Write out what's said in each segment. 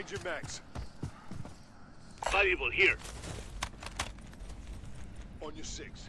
Ranger Max. Valuable here. On your six.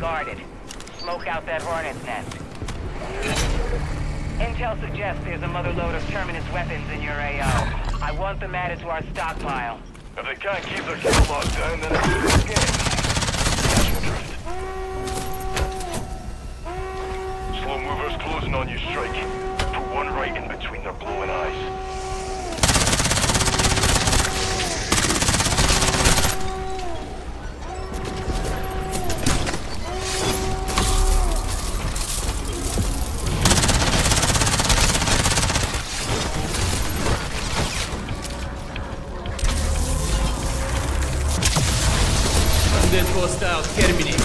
Guarded. Smoke out that hornet's nest. Intel suggests there's a motherload of Terminus weapons in your AO. I want them added to our stockpile. If they can't keep their catalog down, then it's a game. Slow movers closing on you, Strike. Put one right in between their glowing eyes. Hostile terminated.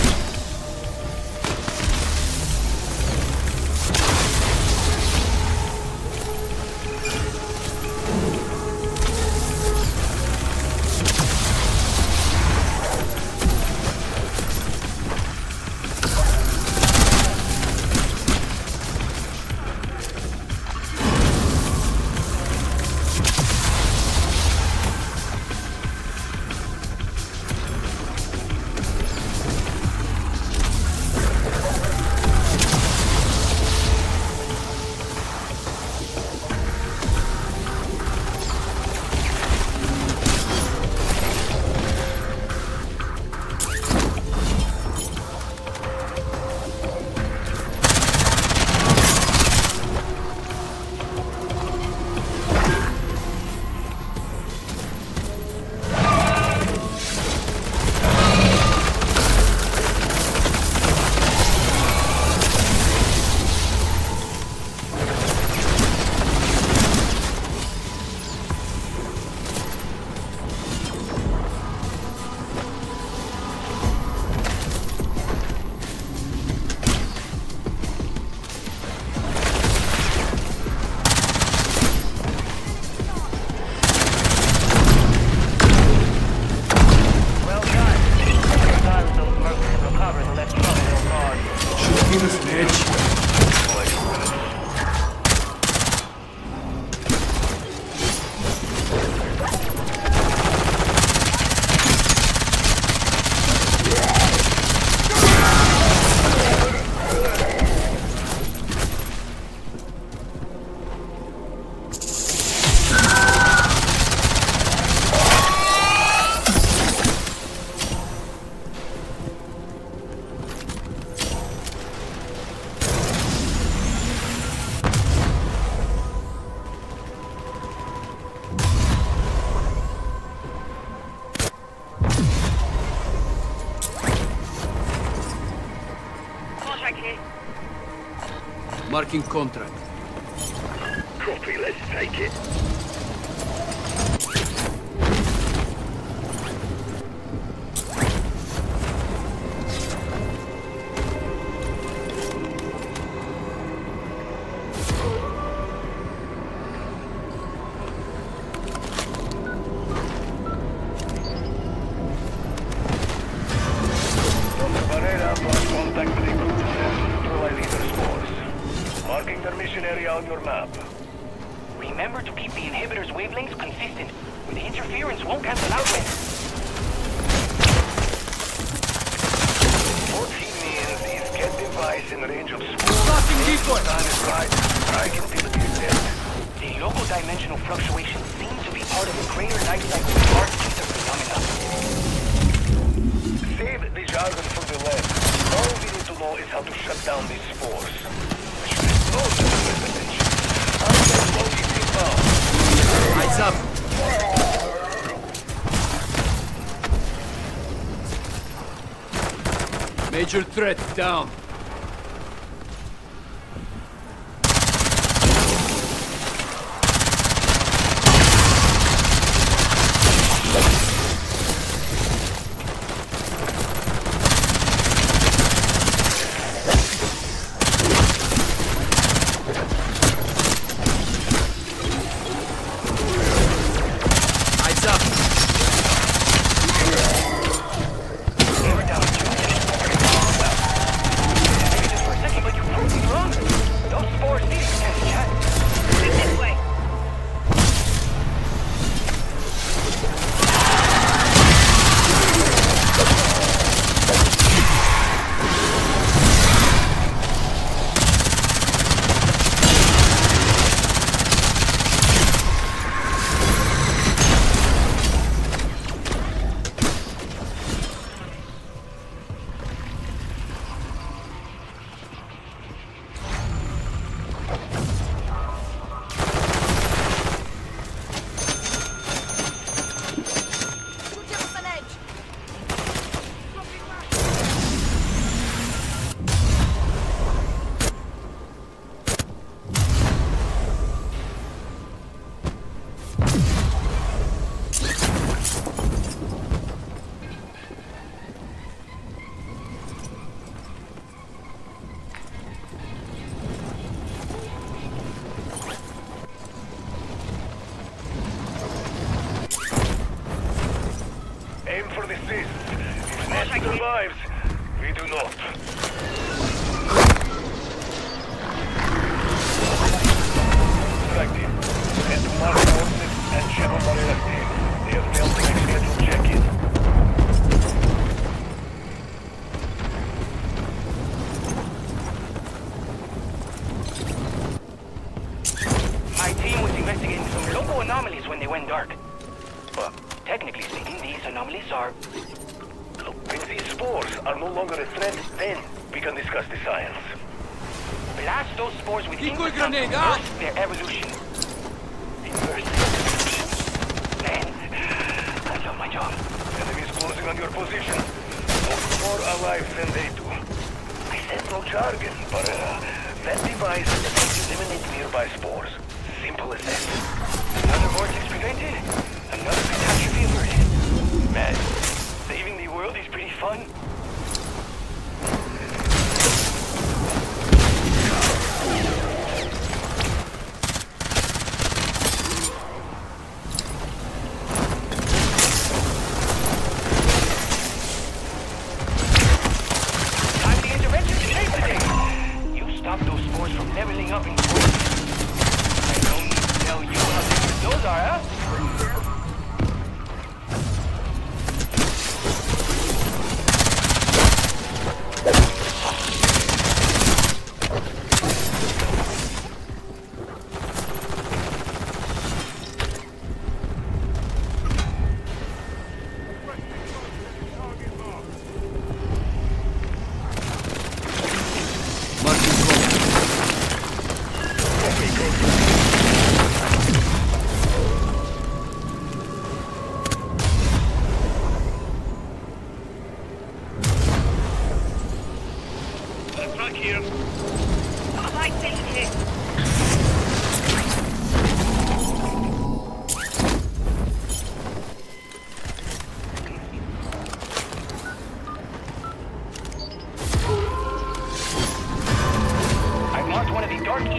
Marking contract. Copy, let's take it. Major threat down.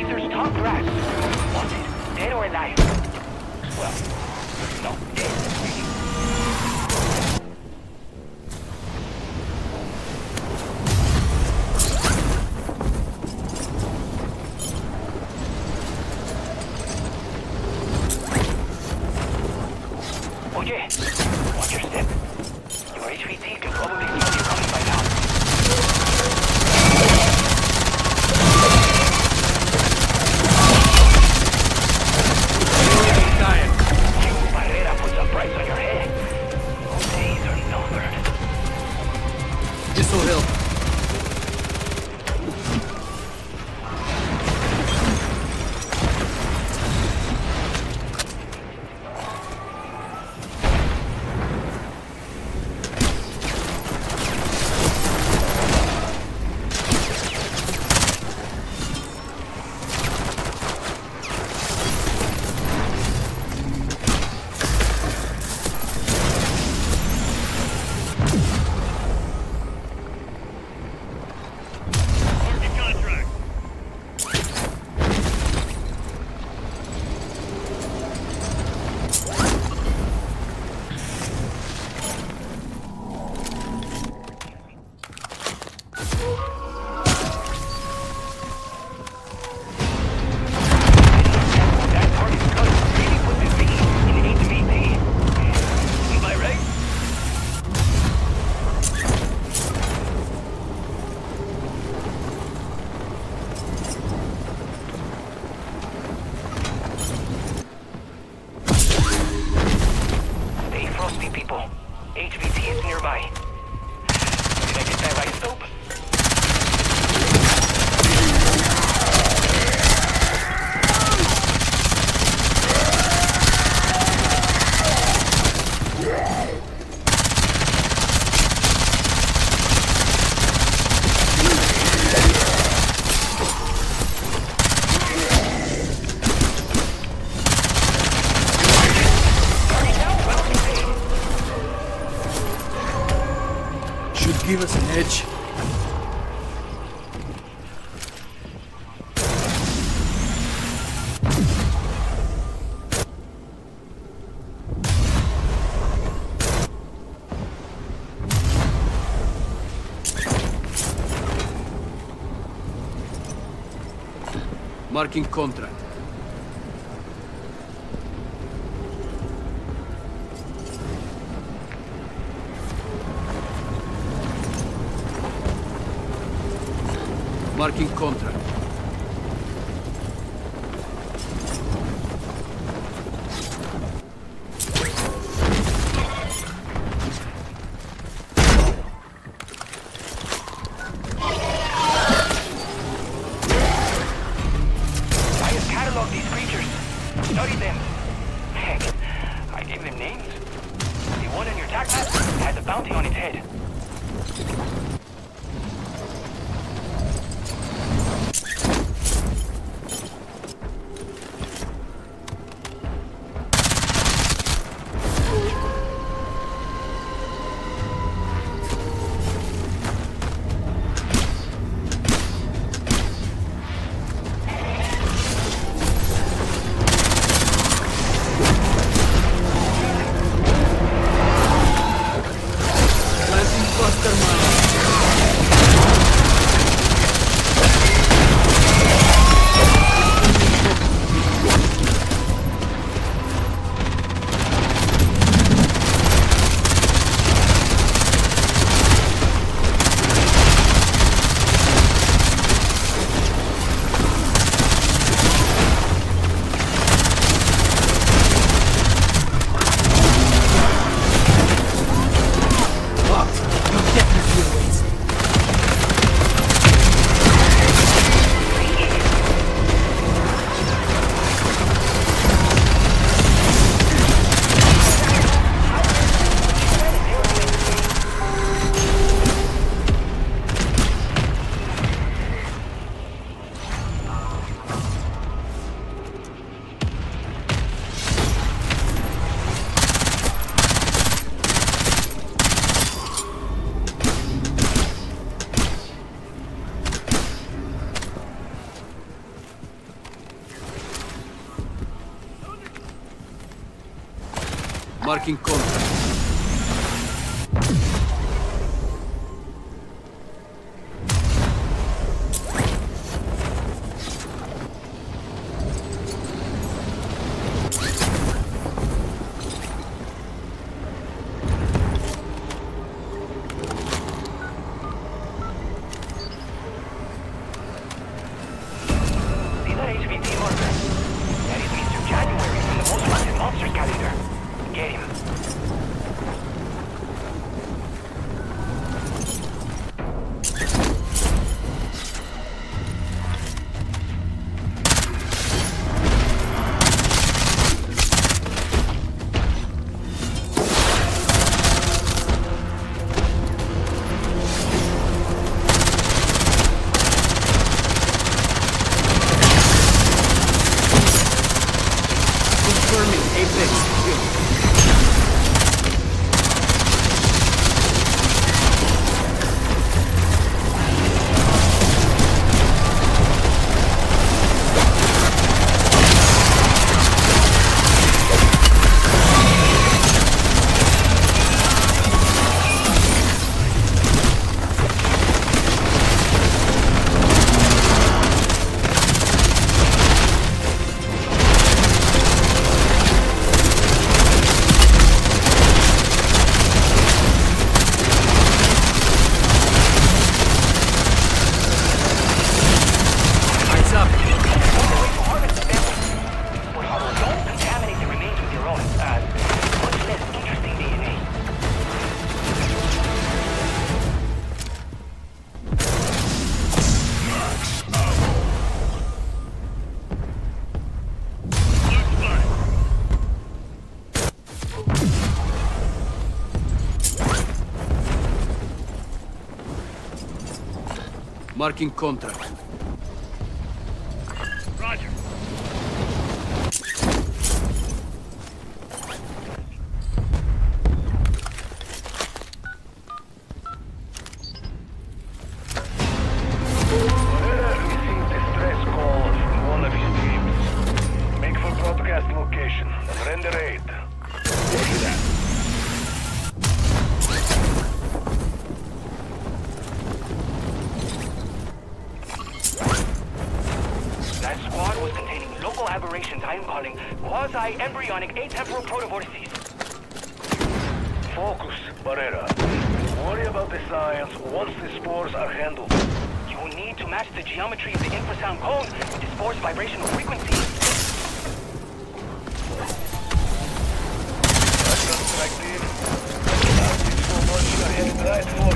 Ether's top brass. Wanted, dead or alive? Well, not dead, really. Oye, watch your step. Your HVT could probably be coming by now. Give us an edge. Marking contract. Marking contract. I have cataloged these creatures. Study them. Heck, I gave them names. The one on your attack map has a bounty on its head. Marking contact. Marking contract. Roger. Quasi-embryonic atemporal protovortices. Focus, Barrera. Worry about the science once the spores are handled. You will need to match the geometry of the infrasound cone with the spore's vibrational frequency. That's constructive. It's so much you're heading right for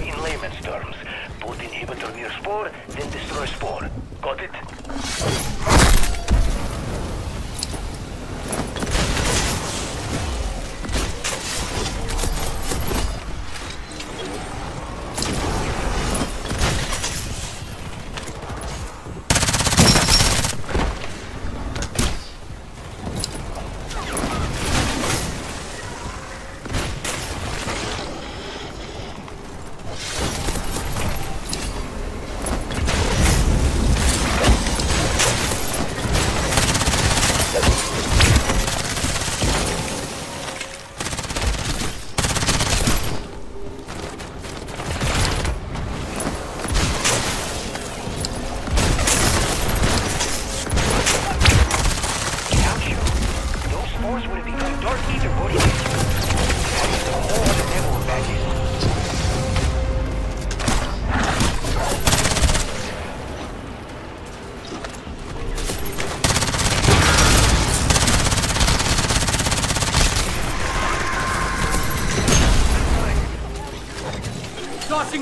you. In layman's terms, put inhibitor near spore, then destroy spore. Got it?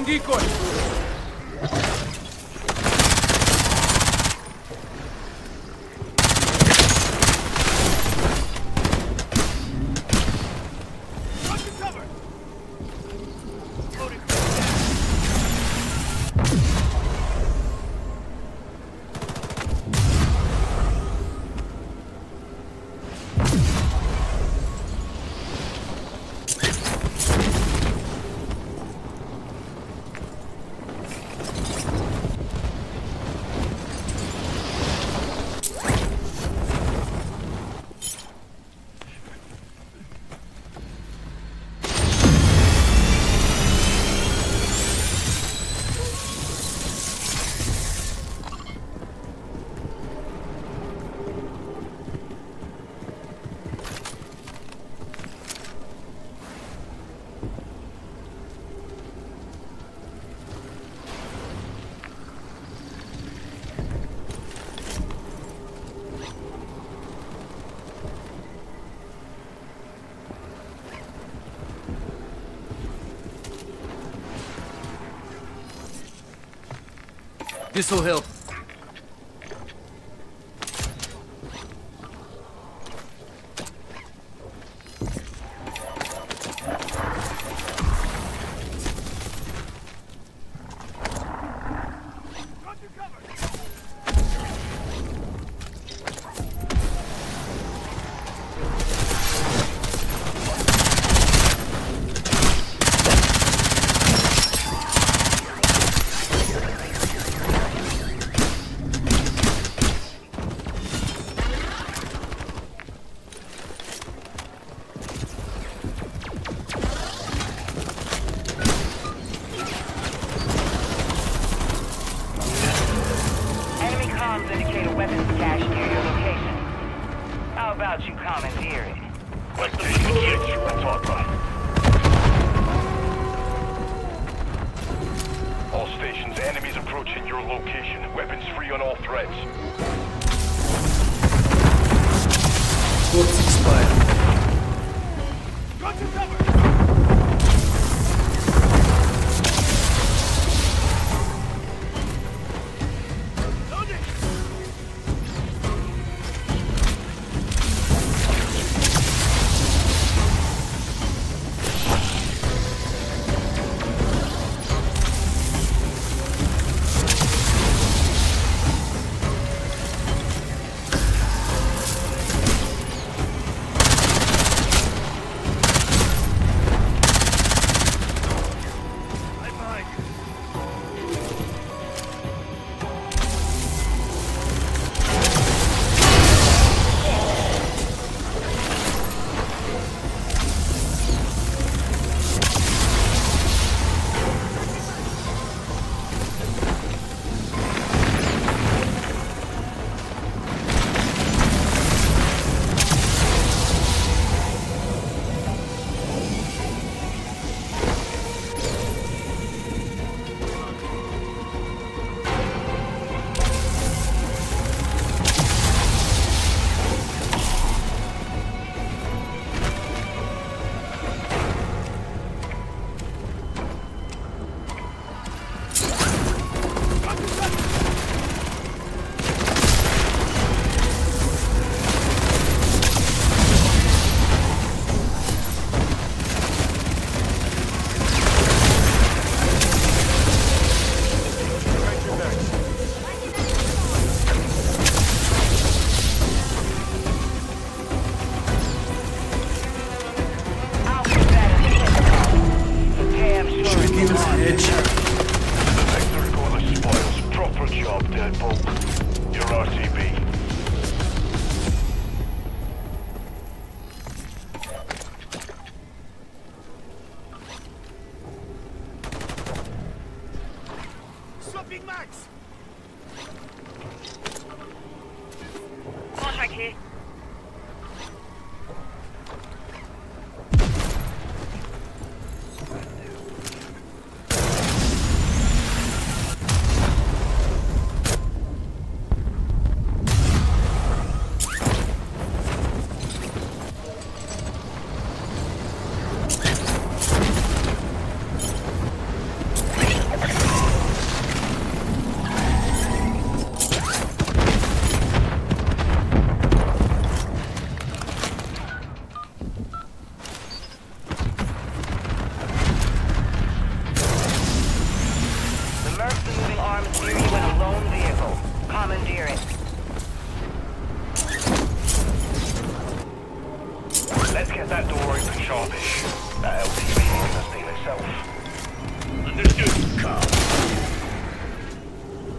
Decoy. This'll help.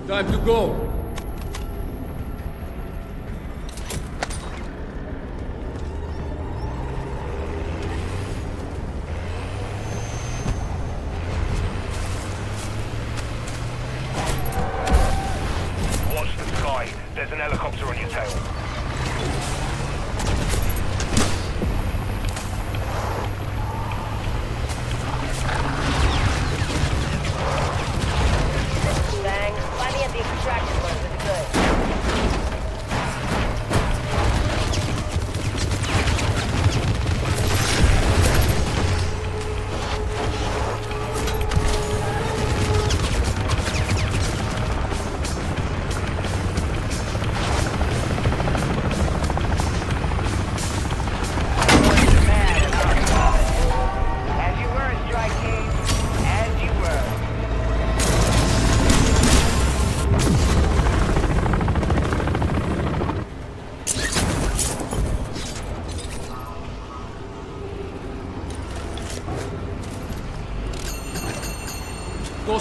Time to go.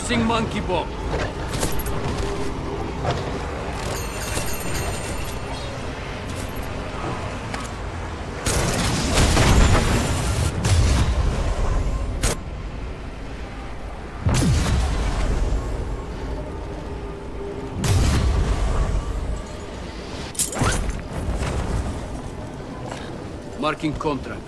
Tossing monkey bomb. Marking contract.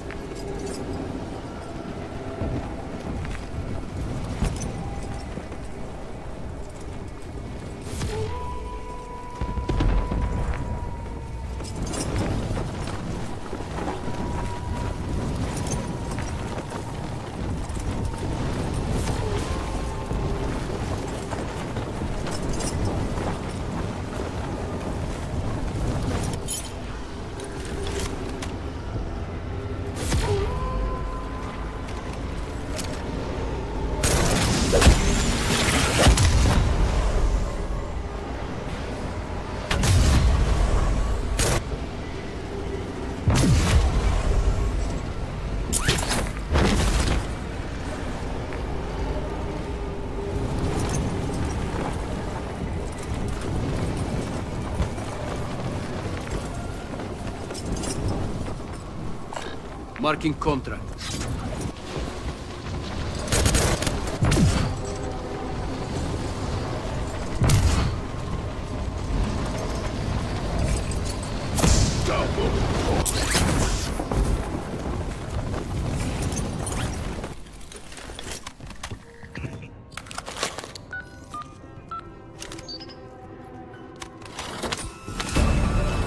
Marking contract.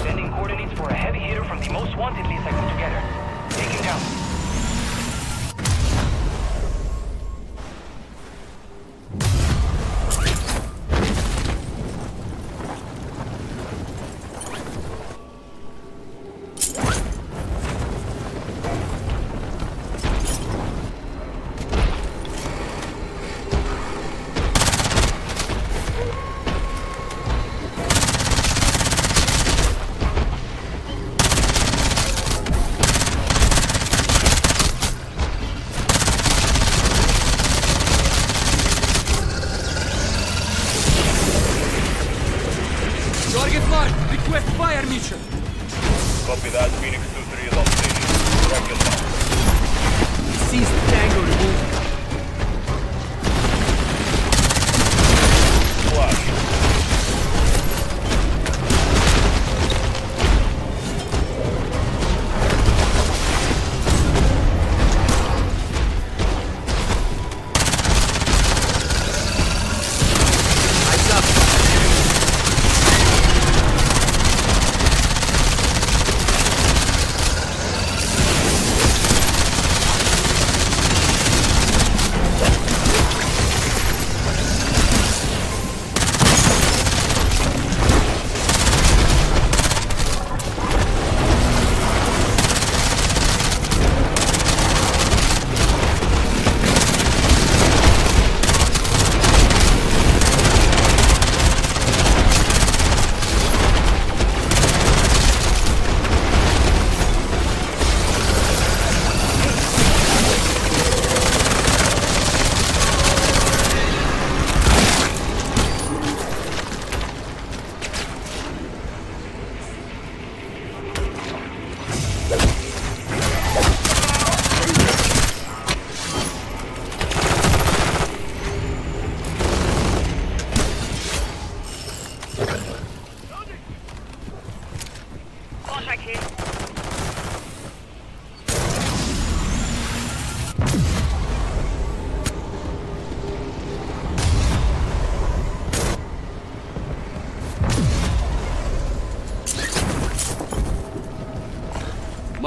Sending coordinates for a heavy hitter from the most wanted list I put together. Request fire mission! Copy that, Phoenix 2-3 is on station. Track it down. Cease tango removed.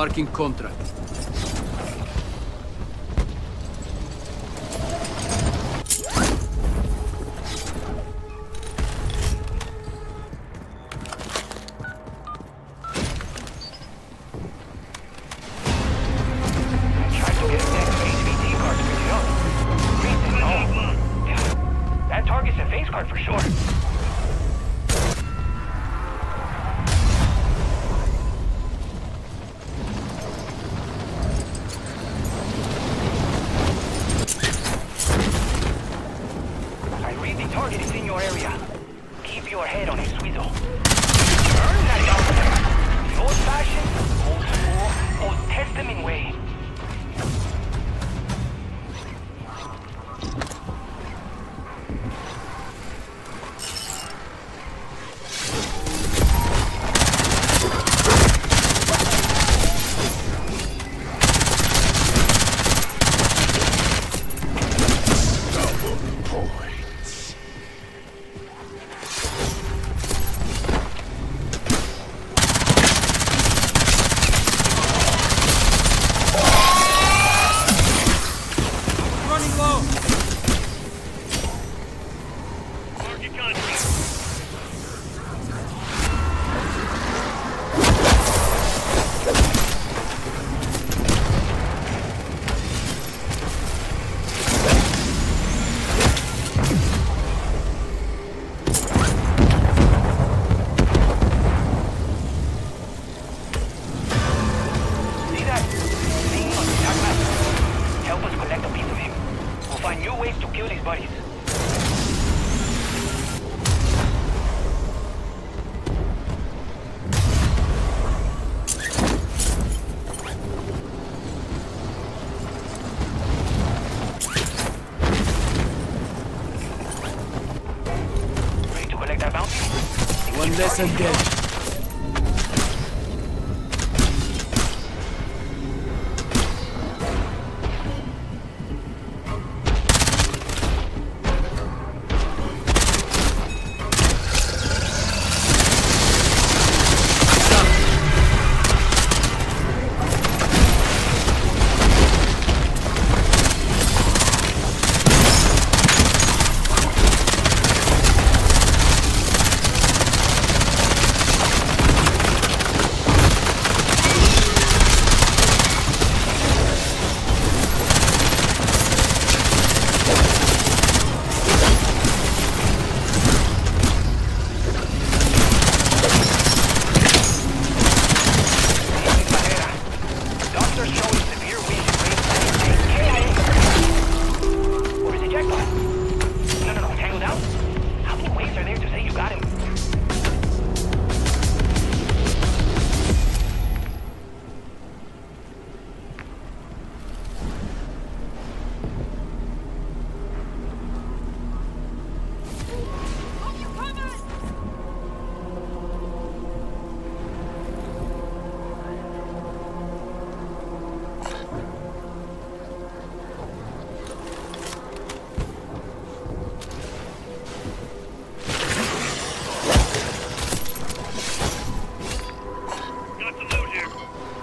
Marking contract. torpedo. Turn that up. The old-fashioned, old-school, Old Testament way. One less engaged.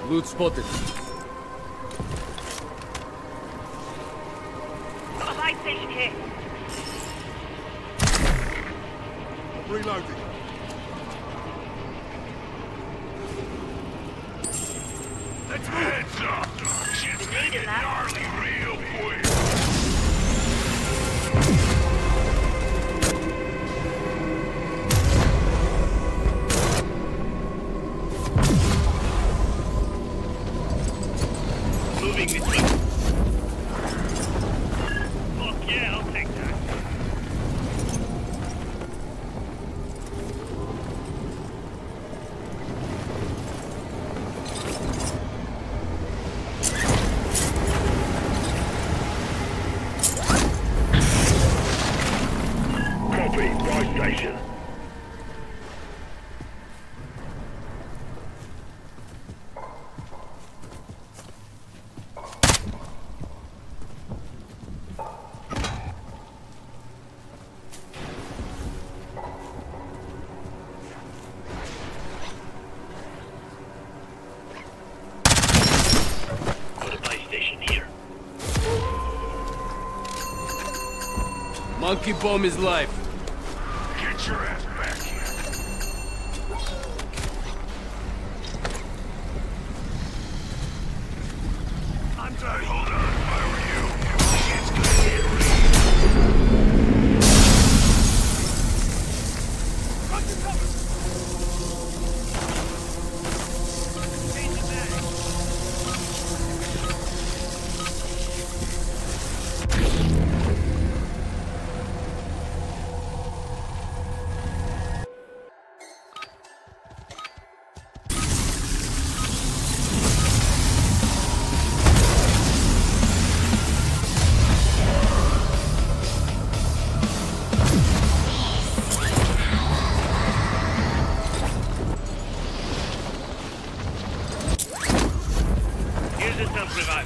Loot spotted. Got a light station here. Reloading. Let's heads up. Shit's gonna get gnarly real quick. Monkey bomb is life. Get your ass back here. I'm sorry. Hold on, if I were you. Shit's gonna get real. Run to cover. Fucking change the bag. revive.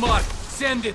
Mark, send it!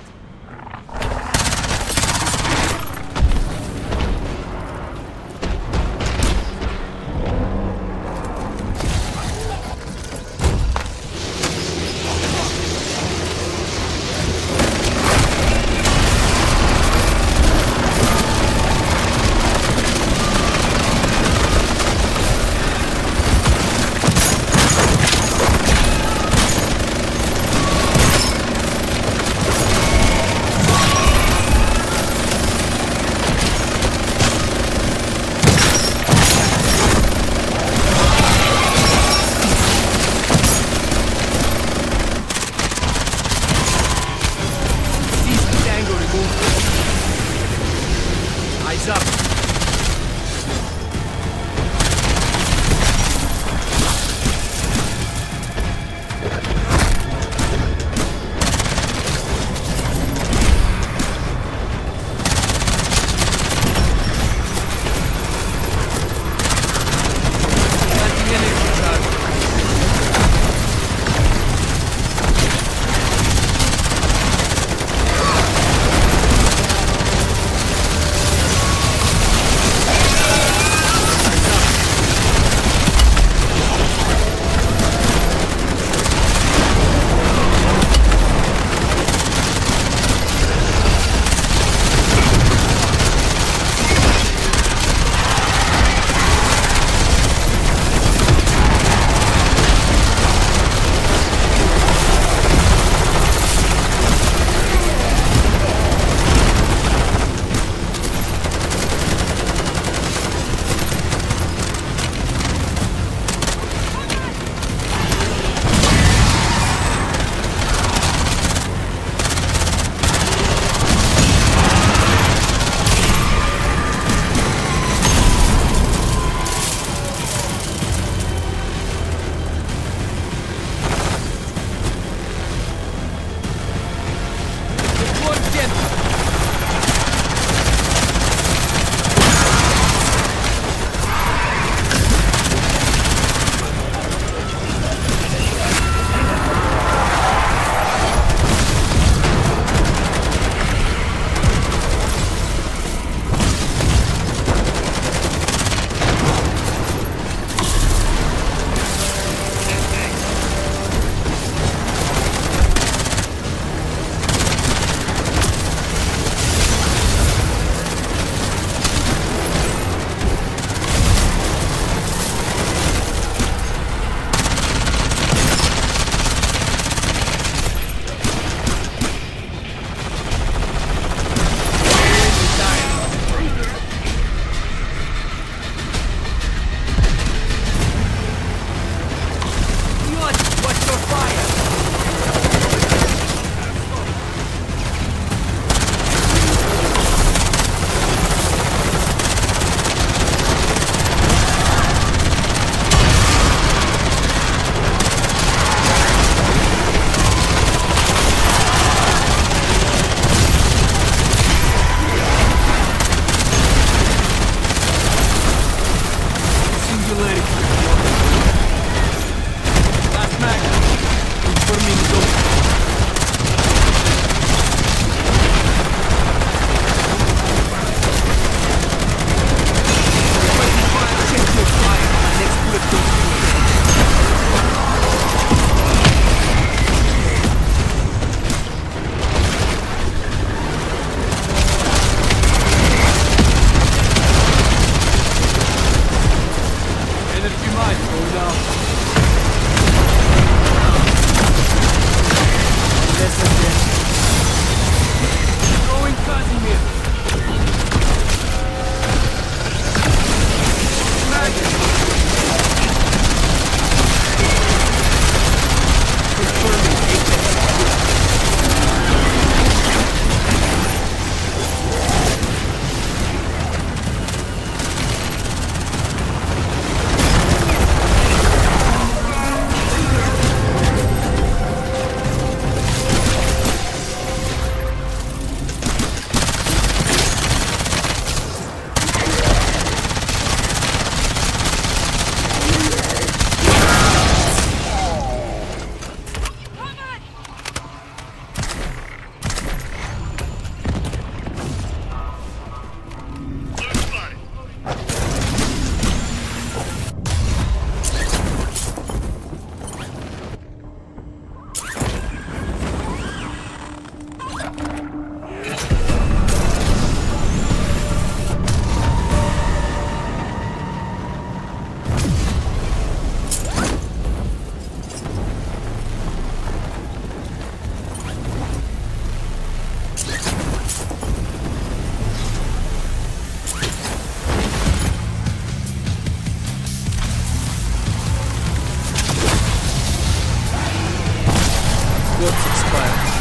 what's expired.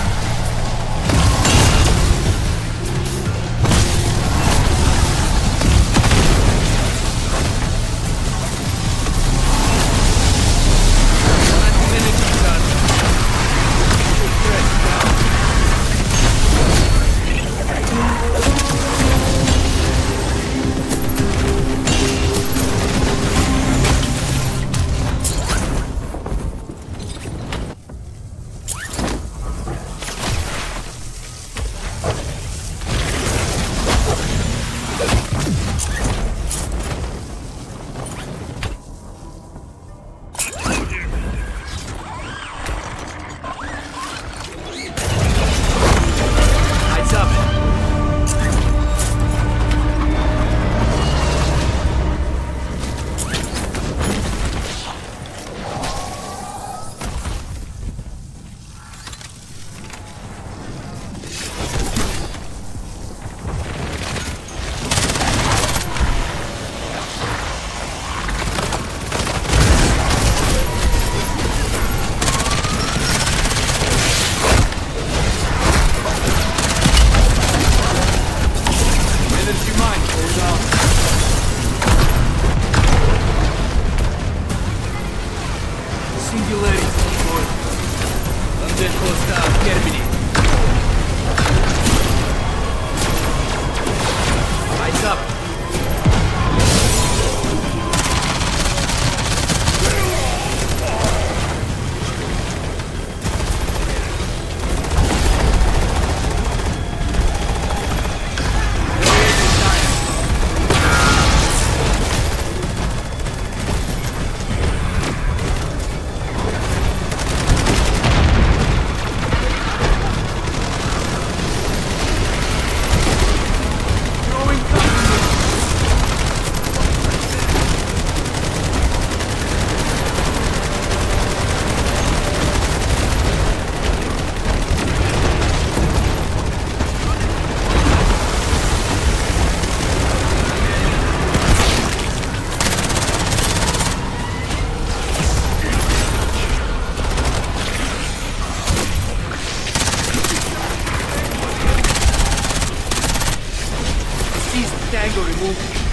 Tango removed.